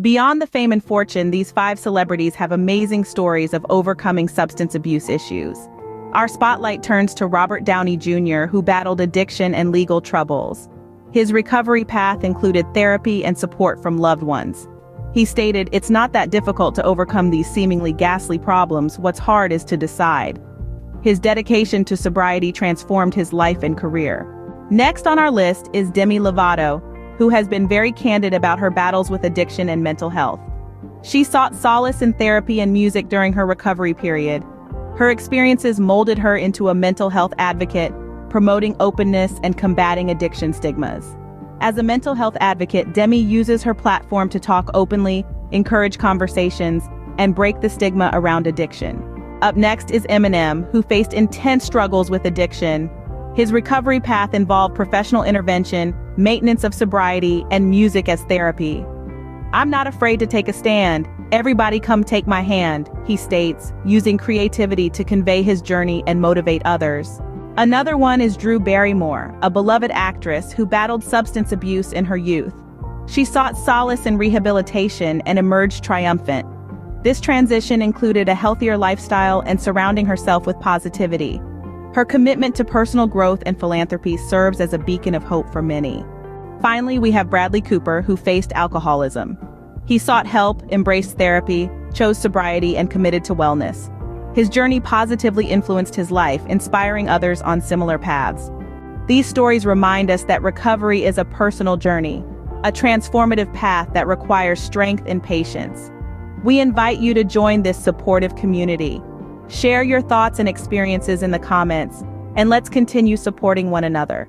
Beyond the fame and fortune, these five celebrities have amazing stories of overcoming substance abuse issues. Our spotlight turns to Robert Downey Jr., who battled addiction and legal troubles. His recovery path included therapy and support from loved ones. He stated, "It's not that difficult to overcome these seemingly ghastly problems, what's hard is to decide." His dedication to sobriety transformed his life and career. Next on our list is Demi Lovato, who has been very candid about her battles with addiction and mental health. She sought solace in therapy and music during her recovery period. Her experiences molded her into a mental health advocate, promoting openness and combating addiction stigmas. As a mental health advocate, Demi uses her platform to talk openly, encourage conversations, and break the stigma around addiction. Up next is Eminem, who faced intense struggles with addiction. His recovery path involved professional intervention, maintenance of sobriety, and music as therapy. "I'm not afraid to take a stand. Everybody come take my hand," he states, using creativity to convey his journey and motivate others. Another one is Drew Barrymore, a beloved actress who battled substance abuse in her youth. She sought solace in rehabilitation and emerged triumphant. This transition included a healthier lifestyle and surrounding herself with positivity. Her commitment to personal growth and philanthropy serves as a beacon of hope for many. Finally, we have Bradley Cooper, who faced alcoholism. He sought help, embraced therapy, chose sobriety, and committed to wellness. His journey positively influenced his life, inspiring others on similar paths. These stories remind us that recovery is a personal journey, a transformative path that requires strength and patience. We invite you to join this supportive community. Share your thoughts and experiences in the comments, and let's continue supporting one another.